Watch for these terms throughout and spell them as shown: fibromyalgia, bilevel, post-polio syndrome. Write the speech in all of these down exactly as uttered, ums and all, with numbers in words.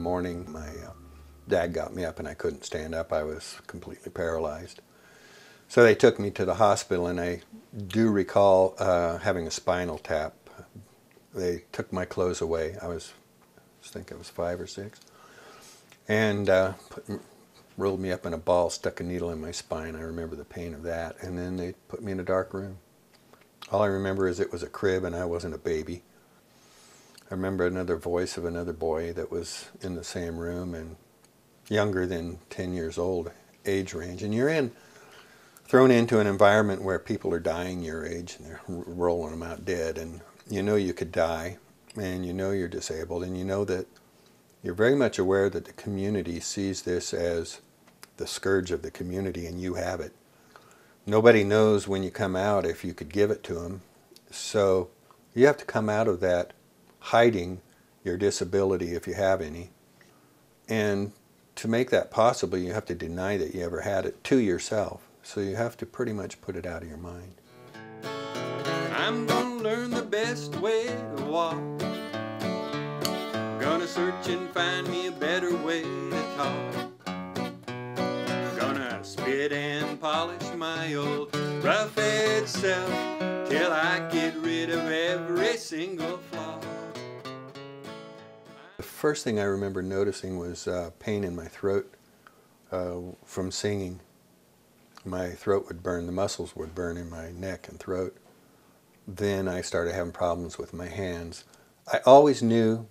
the morning, my uh, dad got me up and I couldn't stand up. I was completely paralyzed. So they took me to the hospital, and I do recall uh, having a spinal tap. They took my clothes away. I was, I think I was five or six, and uh, put, rolled me up in a ball, stuck a needle in my spine. I remember the pain of that, and then they put me in a dark room. All I remember is it was a crib and I wasn't a baby. I remember another voice of another boy that was in the same room and younger than ten years old age range. And you're in, thrown into an environment where people are dying your age and they're rolling them out dead. And you know you could die, and you know you're disabled, and you know that you're very much aware that the community sees this as the scourge of the community, and you have it. Nobody knows when you come out if you could give it to them. So you have to come out of that hiding your disability if you have any. And to make that possible, you have to deny that you ever had it to yourself. So you have to pretty much put it out of your mind. I'm gonna learn the best way to walk. Gonna search and find me a better way to talk. Gonna spit and polish my old rough edge self till I get rid of every single flaw. The first thing I remember noticing was uh, pain in my throat uh, from singing. My throat would burn, the muscles would burn in my neck and throat. Then I started having problems with my hands. I always knew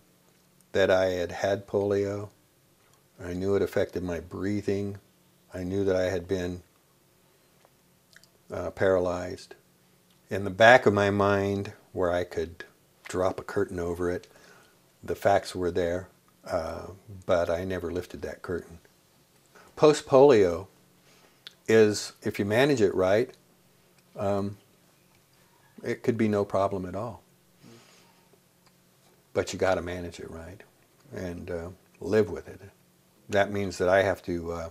that I had had polio. I knew it affected my breathing. I knew that I had been uh, paralyzed. In the back of my mind, where I could drop a curtain over it, the facts were there, uh, but I never lifted that curtain. Post-polio is, if you manage it right, um, it could be no problem at all. But you got to manage it right and uh, live with it. That means that I have to uh,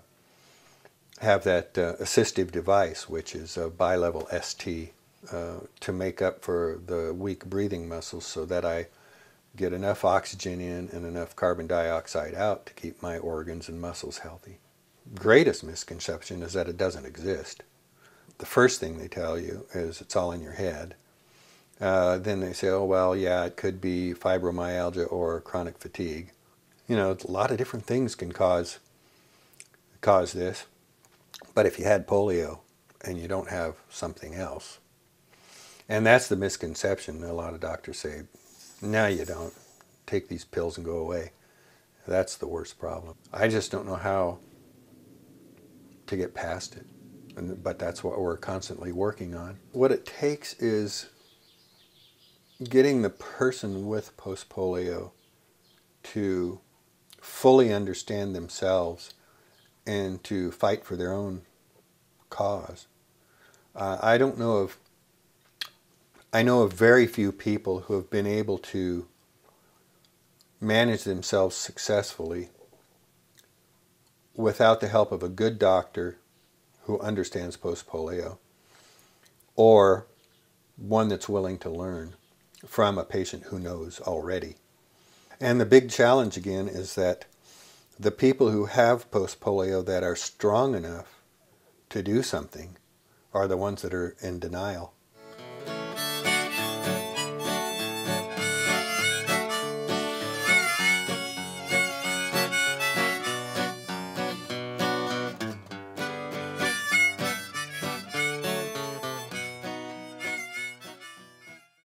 have that uh, assistive device, which is a bilevel S T, uh, to make up for the weak breathing muscles so that I get enough oxygen in and enough carbon dioxide out to keep my organs and muscles healthy. Greatest misconception is that it doesn't exist. The first thing they tell you is it's all in your head. Uh, then they say, oh, well, yeah, it could be fibromyalgia or chronic fatigue. You know, a lot of different things can cause, cause this. But if you had polio and you don't have something else, and that's the misconception a lot of doctors say, no, you don't. Take these pills and go away. That's the worst problem. I just don't know how to get past it. And, but that's what we're constantly working on. What it takes is getting the person with post-polio to fully understand themselves and to fight for their own cause. Uh, I don't know of, I know of very few people who have been able to manage themselves successfully without the help of a good doctor who understands post-polio, or one that's willing to learn from a patient who knows already. And the big challenge again is that the people who have post-polio that are strong enough to do something are the ones that are in denial.